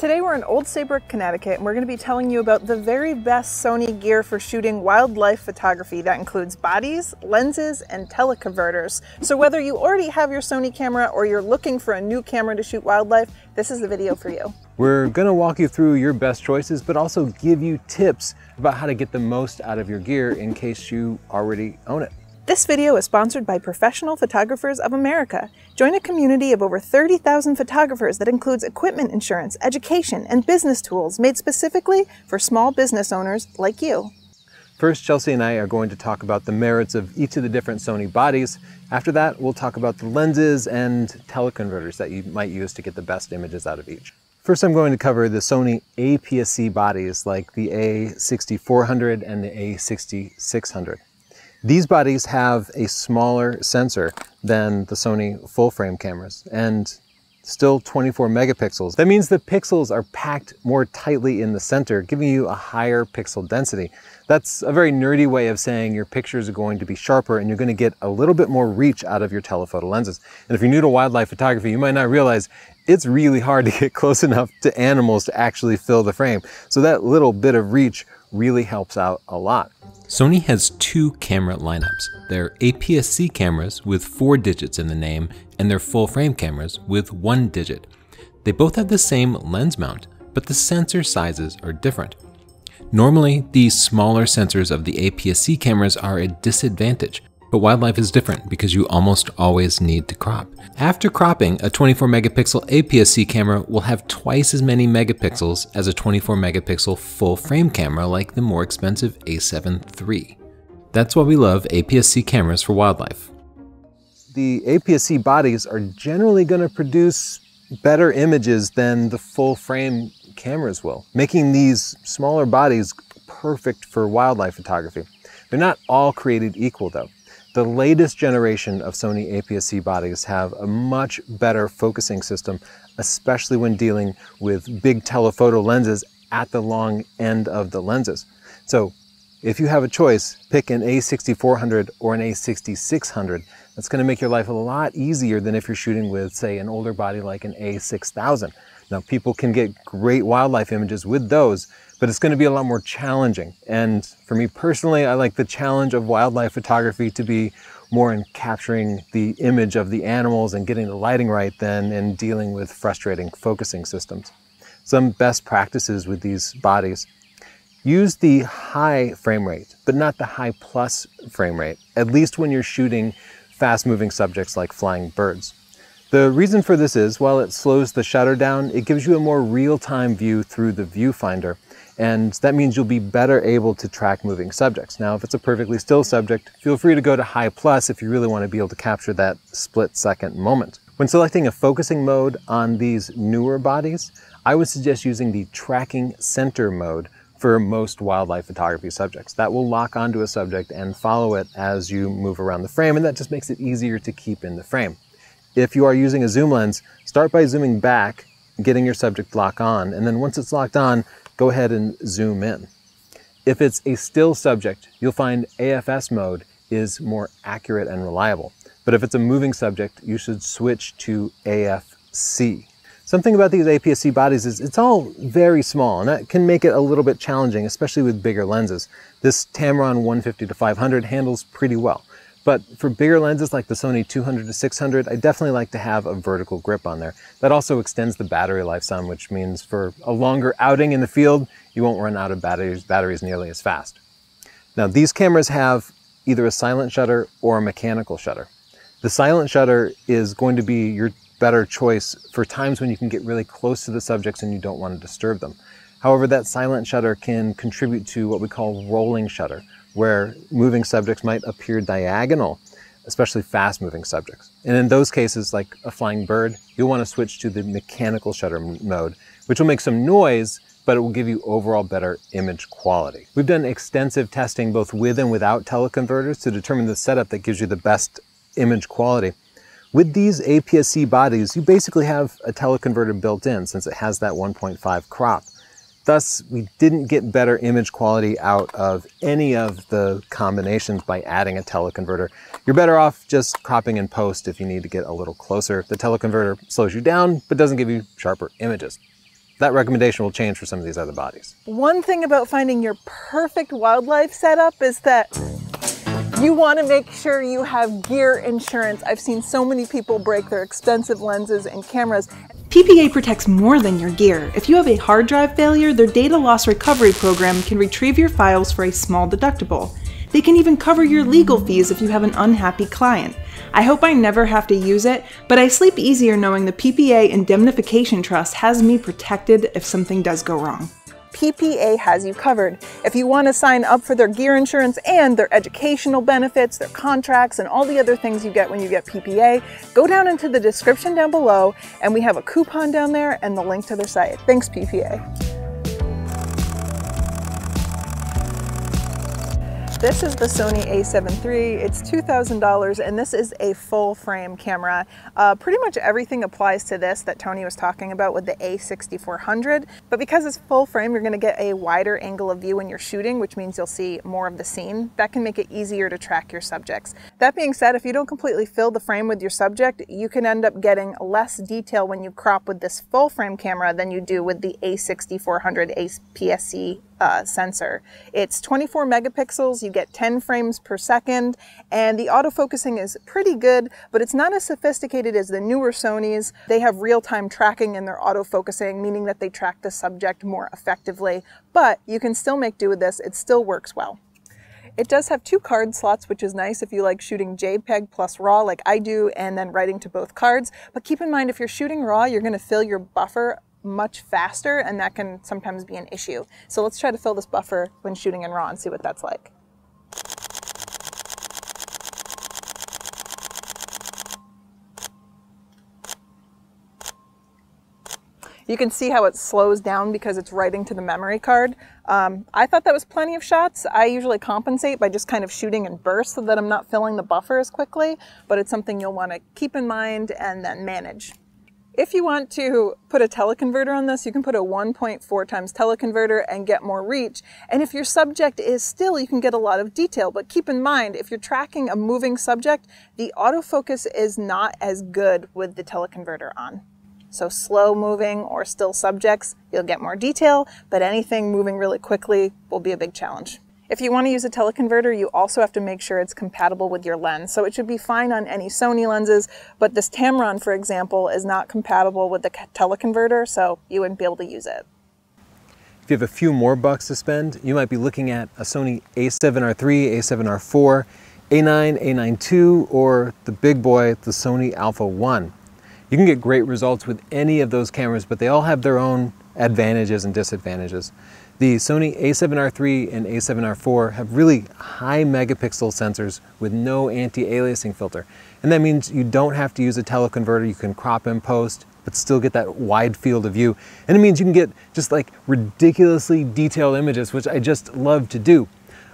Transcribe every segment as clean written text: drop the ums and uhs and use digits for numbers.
Today we're in Old Saybrook, Connecticut, and we're going to be telling you about the very best Sony gear for shooting wildlife photography. That includes bodies, lenses, and teleconverters. So whether you already have your Sony camera or you're looking for a new camera to shoot wildlife, this is the video for you. We're going to walk you through your best choices, but also give you tips about how to get the most out of your gear in case you already own it. This video is sponsored by Professional Photographers of America. Join a community of over 30,000 photographers that includes equipment insurance, education, and business tools made specifically for small business owners like you. First, Chelsea and I are going to talk about the merits of each of the different Sony bodies. After that, we'll talk about the lenses and teleconverters that you might use to get the best images out of each. First, I'm going to cover the Sony APS-C bodies like the A6400 and the A6600. These bodies have a smaller sensor than the Sony full-frame cameras and still 24 megapixels. That means the pixels are packed more tightly in the center, giving you a higher pixel density. That's a very nerdy way of saying your pictures are going to be sharper and you're going to get a little bit more reach out of your telephoto lenses. And if you're new to wildlife photography, you might not realize it's really hard to get close enough to animals to actually fill the frame. So that little bit of reach really helps out a lot. Sony has two camera lineups. Their APS-C cameras with 4 digits in the name and their full-frame cameras with 1 digit. They both have the same lens mount, but the sensor sizes are different. Normally, the smaller sensors of the APS-C cameras are a disadvantage, but wildlife is different because you almost always need to crop. After cropping, a 24 megapixel APS-C camera will have twice as many megapixels as a 24 megapixel full frame camera like the more expensive A7 III. That's why we love APS-C cameras for wildlife. The APS-C bodies are generally going to produce better images than the full frame cameras will, making these smaller bodies perfect for wildlife photography. They're not all created equal though. The latest generation of Sony APS-C bodies have a much better focusing system, especially when dealing with big telephoto lenses at the long end of the lenses. So if you have a choice, pick an A6400 or an A6600. That's going to make your life a lot easier than if you're shooting with, say, an older body like an A6000. Now, people can get great wildlife images with those, but it's going to be a lot more challenging. And for me personally, I like the challenge of wildlife photography to be more in capturing the image of the animals and getting the lighting right than in dealing with frustrating focusing systems. Some best practices with these bodies. Use the high frame rate, but not the high plus frame rate, at least when you're shooting fast-moving subjects like flying birds. The reason for this is, while it slows the shutter down, it gives you a more real-time view through the viewfinder, and that means you'll be better able to track moving subjects. Now, if it's a perfectly still subject, feel free to go to high plus if you really want to be able to capture that split-second moment. When selecting a focusing mode on these newer bodies, I would suggest using the tracking center mode for most wildlife photography subjects. That will lock onto a subject and follow it as you move around the frame, and that just makes it easier to keep in the frame. If you are using a zoom lens, start by zooming back, getting your subject lock on, and then once it's locked on, go ahead and zoom in. If it's a still subject, you'll find AFS mode is more accurate and reliable. But if it's a moving subject, you should switch to AFC. Something about these APS-C bodies is it's all very small, and that can make it a little bit challenging, especially with bigger lenses. This Tamron 150-500 handles pretty well. But for bigger lenses like the Sony 200-600, I definitely like to have a vertical grip on there. That also extends the battery life some, which means for a longer outing in the field, you won't run out of batteries nearly as fast. Now, these cameras have either a silent shutter or a mechanical shutter. The silent shutter is going to be your better choice for times when you can get really close to the subjects and you don't want to disturb them. However, that silent shutter can contribute to what we call rolling shutter, where moving subjects might appear diagonal, especially fast-moving subjects. And in those cases, like a flying bird, you'll want to switch to the mechanical shutter mode, which will make some noise, but it will give you overall better image quality. We've done extensive testing both with and without teleconverters to determine the setup that gives you the best image quality. With these APS-C bodies, you basically have a teleconverter built in since it has that 1.5 crop. Thus, we didn't get better image quality out of any of the combinations by adding a teleconverter. You're better off just cropping in post if you need to get a little closer. The teleconverter slows you down, but doesn't give you sharper images. that recommendation will change for some of these other bodies. One thing about finding your perfect wildlife setup is that you want to make sure you have gear insurance. I've seen so many people break their expensive lenses and cameras. PPA protects more than your gear. If you have a hard drive failure, their data loss recovery program can retrieve your files for a small deductible. They can even cover your legal fees if you have an unhappy client. I hope I never have to use it, but I sleep easier knowing the PPA Indemnification Trust has me protected if something does go wrong. PPA has you covered. If you want to sign up for their gear insurance and their educational benefits, their contracts, and all the other things you get when you get PPA, go down into the description down below, and we have a coupon down there and the link to their site. Thanks, PPA. This is the Sony A7 III. It's $2,000, and this is a full-frame camera. Pretty much everything applies to this that Tony was talking about with the A6400, but because it's full-frame, you're going to get a wider angle of view when you're shooting, which means you'll see more of the scene. That can make it easier to track your subjects. That being said, if you don't completely fill the frame with your subject, you can end up getting less detail when you crop with this full-frame camera than you do with the A6400 APS-C sensor. It's 24 megapixels, you get 10 frames per second, and the autofocusing is pretty good, but it's not as sophisticated as the newer Sonys. They have real-time tracking in their autofocusing, meaning that they track the subject more effectively, but you can still make do with this. It still works well. It does have two card slots, which is nice if you like shooting JPEG plus RAW like I do, and then writing to both cards. But keep in mind, if you're shooting RAW, you're going to fill your buffer much faster, and that can sometimes be an issue. So let's try to fill this buffer when shooting in RAW and see what that's like. You can see how it slows down because it's writing to the memory card. I thought that was plenty of shots. I usually compensate by just kind of shooting in bursts so that I'm not filling the buffer as quickly, but it's something you'll want to keep in mind and then manage. If you want to put a teleconverter on this, you can put a 1.4 times teleconverter and get more reach. And if your subject is still, you can get a lot of detail. But keep in mind, if you're tracking a moving subject, the autofocus is not as good with the teleconverter on. So slow moving or still subjects, you'll get more detail, but anything moving really quickly will be a big challenge. If you want to use a teleconverter, you also have to make sure it's compatible with your lens. So it should be fine on any Sony lenses, but this Tamron, for example, is not compatible with the teleconverter, so you wouldn't be able to use it. If you have a few more bucks to spend, you might be looking at a Sony A7R III, A7R IV, A9, A9 II, or the big boy, the Sony Alpha 1. You can get great results with any of those cameras, but they all have their own advantages and disadvantages. The Sony A7R III and A7R IV have really high megapixel sensors with no anti-aliasing filter. And that means you don't have to use a teleconverter. You can crop and post, but still get that wide field of view. And it means you can get just like ridiculously detailed images, which I just love to do.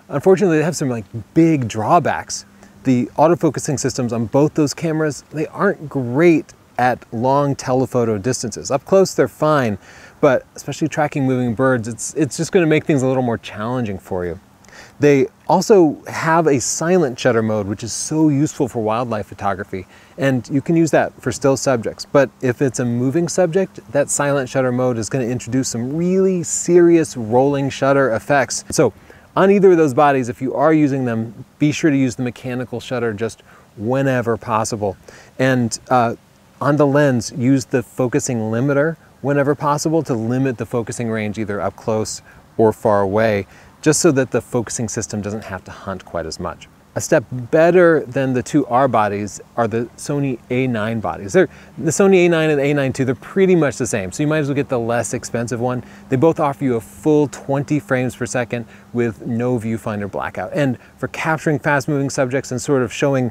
Unfortunately, they have some like big drawbacks. The autofocusing systems on both those cameras, they aren't great at long telephoto distances. Up close, they're fine, but especially tracking moving birds, it's just gonna make things a little more challenging for you. They also have a silent shutter mode, which is so useful for wildlife photography, and you can use that for still subjects. But if it's a moving subject, that silent shutter mode is gonna introduce some really serious rolling shutter effects. So on either of those bodies, if you are using them, be sure to use the mechanical shutter just whenever possible. And on the lens, use the focusing limiter whenever possible to limit the focusing range either up close or far away, just so that the focusing system doesn't have to hunt quite as much. A step better than the two R bodies are the Sony A9 bodies. The Sony A9 and A9 II, they're pretty much the same, so you might as well get the less expensive one. They both offer you a full 20 frames per second with no viewfinder blackout. And for capturing fast-moving subjects and sort of showing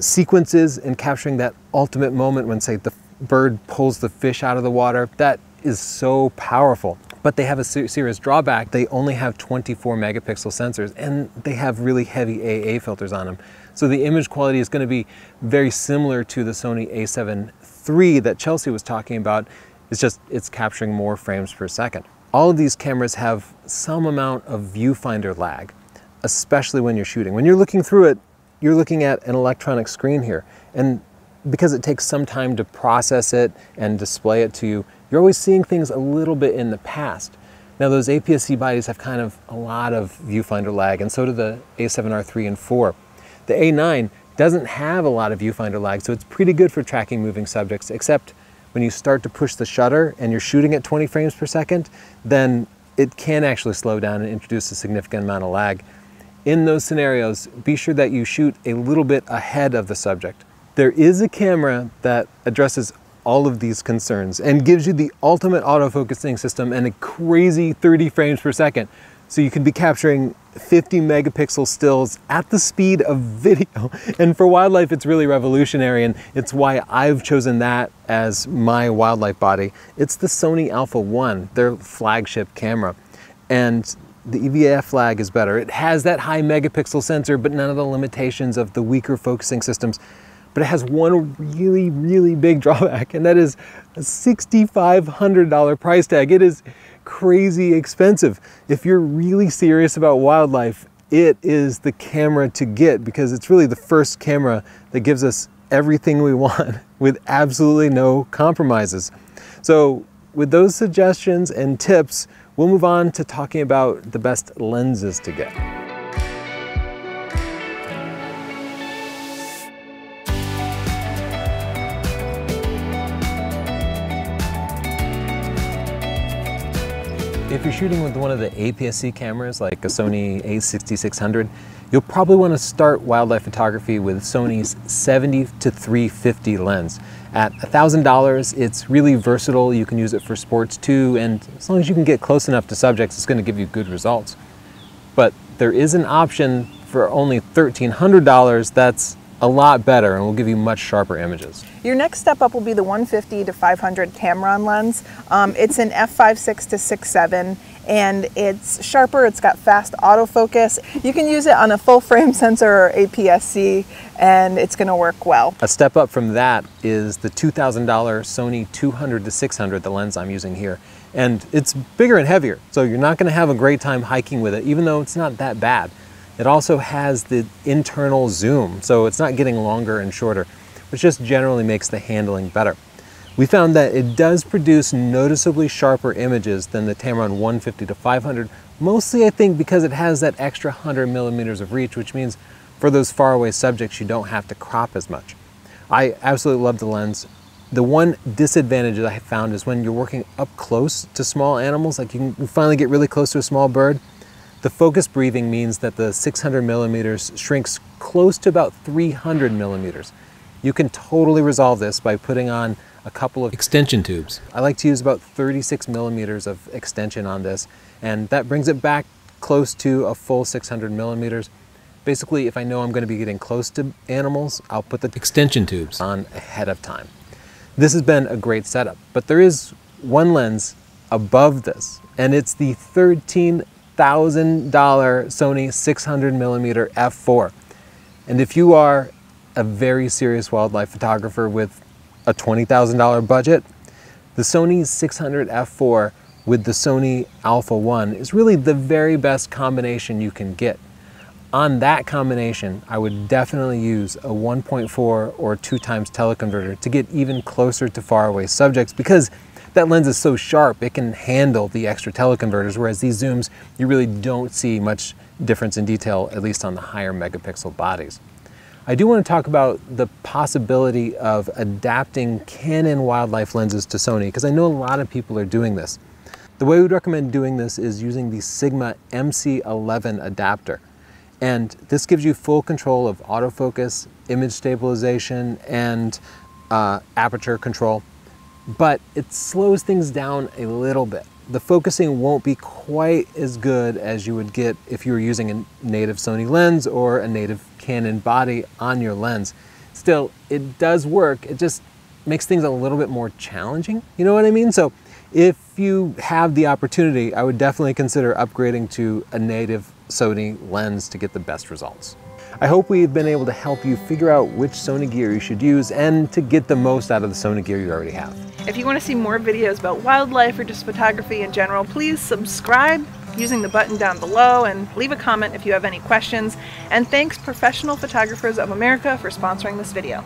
sequences and capturing that ultimate moment when, say, the bird pulls the fish out of the water, that is so powerful. But they have a serious drawback. They only have 24 megapixel sensors, and they have really heavy AA filters on them. So the image quality is going to be very similar to the Sony A7 III that Chelsea was talking about. It's just, it's capturing more frames per second. All of these cameras have some amount of viewfinder lag, especially when you're shooting. When you're looking through it, you're looking at an electronic screen here. And because it takes some time to process it and display it to you, you're always seeing things a little bit in the past. Now those APS-C bodies have kind of a lot of viewfinder lag, and so do the A7R III and IV. The A9 doesn't have a lot of viewfinder lag, so it's pretty good for tracking moving subjects, except when you start to push the shutter and you're shooting at 20 frames per second, then it can actually slow down and introduce a significant amount of lag. In those scenarios, be sure that you shoot a little bit ahead of the subject. There is a camera that addresses all of these concerns and gives you the ultimate autofocusing system and a crazy 30 frames per second. So you can be capturing 50 megapixel stills at the speed of video. And for wildlife, it's really revolutionary, and it's why I've chosen that as my wildlife body. It's the Sony Alpha 1, their flagship camera. And the EVF flag is better. It has that high megapixel sensor, but none of the limitations of the weaker focusing systems. But it has one really, really big drawback, and that is a $6,500 price tag. It is crazy expensive. If you're really serious about wildlife, it is the camera to get, because it's really the first camera that gives us everything we want with absolutely no compromises. So with those suggestions and tips, we'll move on to talking about the best lenses to get. If you're shooting with one of the APS-C cameras like a Sony A6600, you'll probably want to start wildlife photography with Sony's 70-350 lens. At $1,000, it's really versatile. You can use it for sports too, and as long as you can get close enough to subjects, it's going to give you good results. But there is an option for only $1,300 that's a lot better and will give you much sharper images. Your next step up will be the 150-500 Tamron lens. It's an f/5.6 to 6.7, and it's sharper, it's got fast autofocus. You can use it on a full frame sensor or APS-C, and it's gonna work well. A step up from that is the $2,000 Sony 200-600, the lens I'm using here. And it's bigger and heavier, so you're not gonna have a great time hiking with it, even though it's not that bad. It also has the internal zoom, so it's not getting longer and shorter, which just generally makes the handling better. We found that it does produce noticeably sharper images than the Tamron 150-500, mostly I think because it has that extra 100 millimeters of reach, which means for those faraway subjects, you don't have to crop as much. I absolutely love the lens. The one disadvantage that I found is when you're working up close to small animals, like you can finally get really close to a small bird, the focus breathing means that the 600 millimeters shrinks close to about 300 millimeters. You can totally resolve this by putting on a couple of extension tubes. I like to use about 36 millimeters of extension on this, and that brings it back close to a full 600 millimeters. Basically, if I know I'm going to be getting close to animals, I'll put the extension tubes on ahead of time. This has been a great setup, but there is one lens above this, and it's the $13,000 Sony 600 millimeter f/4. And if you are a very serious wildlife photographer with a $20,000 budget, the Sony 600 f/4 with the Sony Alpha 1 is really the very best combination you can get. On that combination, I would definitely use a 1.4 or 2x teleconverter to get even closer to faraway subjects, because that lens is so sharp, it can handle the extra teleconverters, whereas these zooms, you really don't see much difference in detail, at least on the higher megapixel bodies. I do want to talk about the possibility of adapting Canon wildlife lenses to Sony, because I know a lot of people are doing this. The way we'd recommend doing this is using the Sigma MC-11 adapter. And this gives you full control of autofocus, image stabilization, and aperture control. But it slows things down a little bit. The focusing won't be quite as good as you would get if you were using a native Sony lens or a native Canon body on your lens. Still, it does work. It just makes things a little bit more challenging. You know what I mean? So if you have the opportunity, I would definitely consider upgrading to a native Sony lens to get the best results. I hope we've been able to help you figure out which Sony gear you should use and to get the most out of the Sony gear you already have. If you want to see more videos about wildlife or just photography in general, please subscribe using the button down below and leave a comment if you have any questions. And thanks Professional Photographers of America for sponsoring this video.